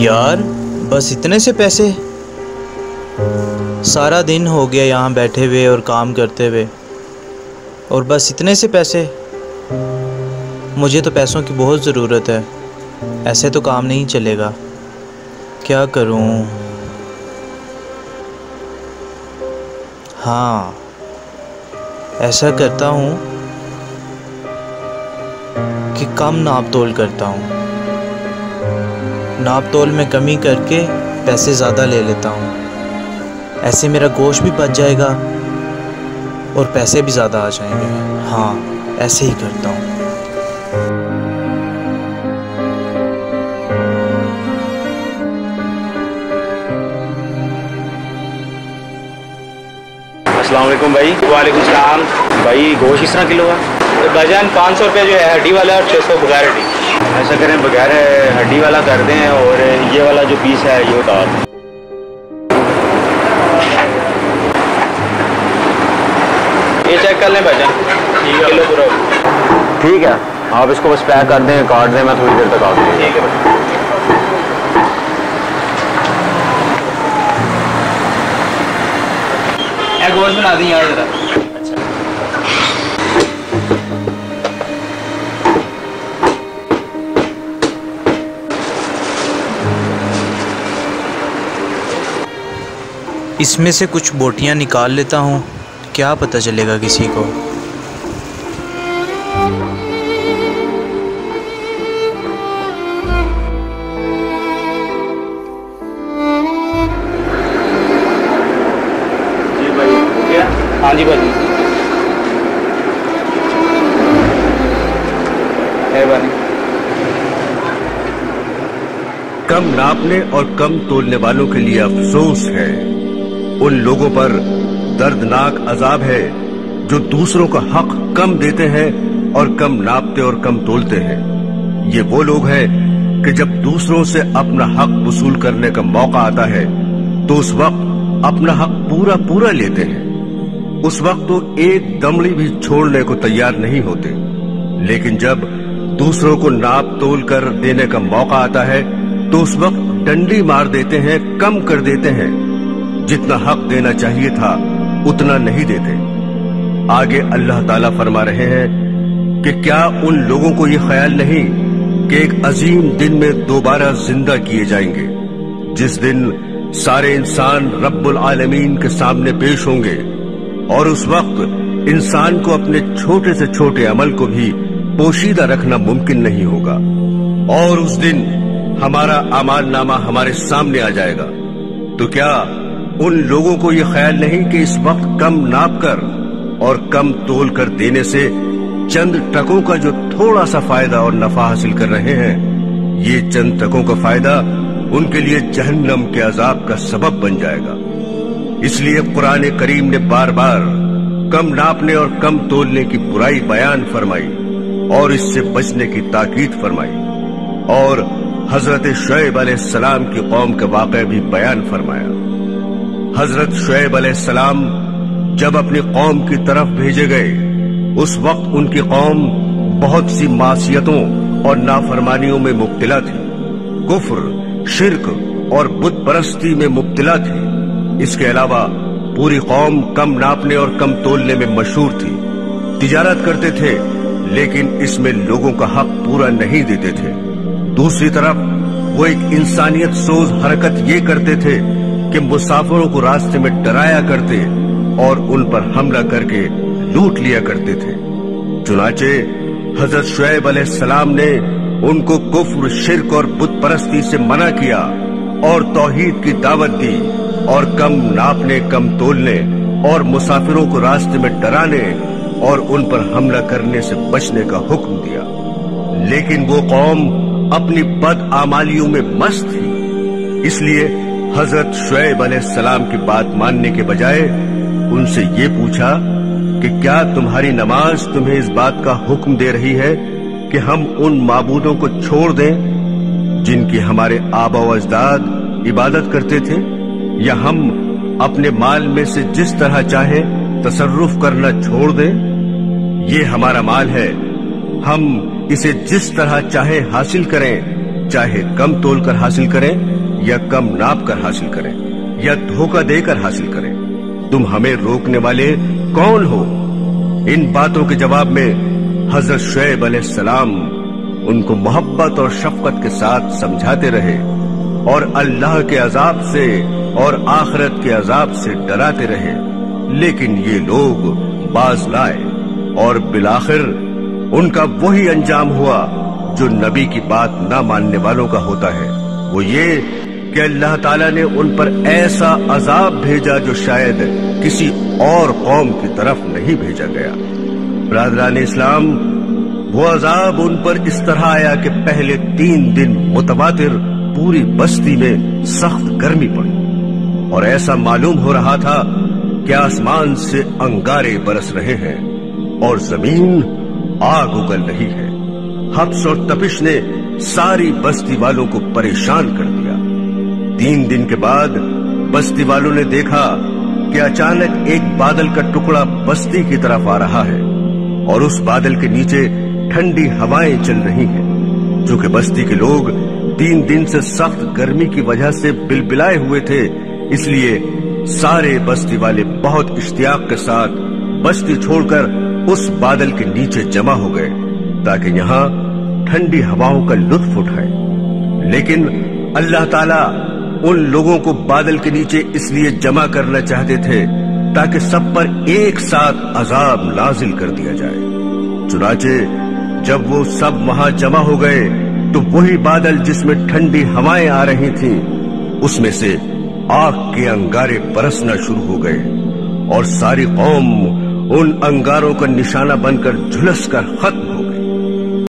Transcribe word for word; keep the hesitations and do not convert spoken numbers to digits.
यार बस इतने से पैसे? सारा दिन हो गया यहाँ बैठे हुए और काम करते हुए और बस इतने से पैसे? मुझे तो पैसों की बहुत ज़रूरत है, ऐसे तो काम नहीं चलेगा। क्या करूँ? हाँ, ऐसा करता हूँ कि कम नाप तोल करता हूँ, नाप तोल में कमी करके पैसे ज़्यादा ले लेता हूँ। ऐसे मेरा गोश्त भी बच जाएगा और पैसे भी ज़्यादा आ जाएंगे। हाँ, ऐसे ही करता हूँ। अस्सलामुअलैकुम भाई। वालेकुम सलाम भाई। गोश्त किस तरह किलो है? तो भाईजान पाँच सौ रुपये जो है हड्डी वाला और छः सौ बगैर हड्डी। ऐसा करें, बगैर हड्डी वाला कर दें और ये वाला जो पीस है ये उतार दें। ये चेक कर लें भाईजान, ठीक है? किलो पूरा ठीक है, आप इसको बस पैक कर दें, काट दें, मैं थोड़ी देर तक आ दूँ। ठीक है। गोश्त बना दी यार जरा। अच्छा। इसमें से कुछ बोटियां निकाल लेता हूँ, क्या पता चलेगा किसी को। हाँ जी भाई। कम नापने और कम तोलने वालों के लिए अफसोस है, उन लोगों पर दर्दनाक अजाब है जो दूसरों का हक कम देते हैं और कम नापते और कम तोलते हैं। ये वो लोग हैं कि जब दूसरों से अपना हक वसूल करने का मौका आता है तो उस वक्त अपना हक पूरा पूरा लेते हैं। उस वक्त तो एक दमड़ी भी छोड़ने को तैयार नहीं होते, लेकिन जब दूसरों को नाप तोल कर देने का मौका आता है तो उस वक्त डंडी मार देते हैं, कम कर देते हैं। जितना हक देना चाहिए था उतना नहीं देते। आगे अल्लाह ताला फरमा रहे हैं कि क्या उन लोगों को ये ख्याल नहीं कि एक अजीम दिन में दोबारा जिंदा किए जाएंगे, जिस दिन सारे इंसान रब्बुल आलमीन के सामने पेश होंगे और उस वक्त इंसान को अपने छोटे से छोटे अमल को भी पोशीदा रखना मुमकिन नहीं होगा। और उस दिन हमारा अमालनामा हमारे सामने आ जाएगा। तो क्या उन लोगों को ये ख्याल नहीं कि इस वक्त कम नाप कर और कम तोल कर देने से चंद टकों का जो थोड़ा सा फायदा और नफा हासिल कर रहे हैं, ये चंद टकों का फायदा उनके लिए जहन्नम के अजाब का सबब बन जाएगा। इसलिए कुरान करीम ने बार बार कम नापने और कम तोलने की बुराई बयान फरमाई और इससे बचने की ताकीद फरमाई और हजरत शुएब अलैहिस्सलाम की कौम का वाक़या भी बयान फरमाया। हजरत शुएब अलैहिस्सलाम जब अपनी कौम की तरफ भेजे गए, उस वक्त उनकी कौम बहुत सी मासियतों और नाफरमानियों में मुब्तला थी, कुफ्र, शिर्क और बुत परस्ती में मुब्तला थी। इसके अलावा पूरी कौम कम नापने और कम तोलने में मशहूर थी। तिजारत करते थे लेकिन इसमें लोगों का हक पूरा नहीं देते थे। दूसरी तरफ वो एक इंसानियत सोज हरकत ये करते थे कि मुसाफिरों को रास्ते में डराया करते और उन पर हमला करके लूट लिया करते थे। चुनाचे हजरत शुएब अलैहिस्सलाम ने उनको कुफ्र, शिर्क और बुत परस्ती से मना किया और तौहीद की दावत दी और कम नापने, कम तोलने और मुसाफिरों को रास्ते में डराने और उन पर हमला करने से बचने का हुक्म दिया। लेकिन वो कौम अपनी बद आमालियों में मस्त थी, इसलिए हजरत शुएब अलैहिस्सलाम की बात मानने के बजाय उनसे ये पूछा कि क्या तुम्हारी नमाज तुम्हें इस बात का हुक्म दे रही है कि हम उन माबूदों को छोड़ दें जिनकी हमारे आबा व अजदाद इबादत करते थे, या हम अपने माल में से जिस तरह चाहे तसर्रुफ करना छोड़ दें? ये हमारा माल है, हम इसे जिस तरह चाहे हासिल करें चाहे कम तोल कर हासिल करें या कम नाप कर हासिल करें या धोखा देकर हासिल करें, तुम हमें रोकने वाले कौन हो? इन बातों के जवाब में हजरत शुएब अलैहिस्सलाम उनको मोहब्बत और शफकत के साथ समझाते रहे और अल्लाह के अजाब से और आखिरत के अजाब से डराते रहे, लेकिन ये लोग बाज लाए और बिलाखिर उनका वही अंजाम हुआ जो नबी की बात ना मानने वालों का होता है। वो ये कि अल्लाह ताला ने उन पर ऐसा अजाब भेजा जो शायद किसी और कौम की तरफ नहीं भेजा गया। ब्रादरान इस्लाम, वो अजाब उन पर इस तरह आया कि पहले तीन दिन मुतवातिर पूरी बस्ती में सख्त गर्मी पड़ी और ऐसा मालूम हो रहा था कि आसमान से अंगारे बरस रहे हैं और जमीन आग उगल रही है। हब्स और तपिश ने सारी बस्ती वालों को परेशान कर दिया। तीन दिन के बाद बस्ती वालों ने देखा कि अचानक एक बादल का टुकड़ा बस्ती की तरफ आ रहा है और उस बादल के नीचे ठंडी हवाएं चल रही हैं, जो कि बस्ती के लोग तीन दिन से सख्त गर्मी की वजह से बिलबिलाए हुए थे, इसलिए सारे बस्ती वाले बहुत इश्तियाक के साथ बस्ती छोड़कर उस बादल के नीचे जमा हो गए ताकि यहाँ ठंडी हवाओं का लुत्फ उठाए। लेकिन अल्लाह ताला उन लोगों को बादल के नीचे इसलिए जमा करना चाहते थे ताकि सब पर एक साथ अजाब नाजिल कर दिया जाए। चुनाचे जब वो सब वहां जमा हो गए तो वही बादल जिसमें ठंडी हवाएं आ रही थी उसमें से आग के अंगारे बरसना शुरू हो गए और सारी कौम उन अंगारों का निशाना बनकर झुलस कर खत्म हो गई।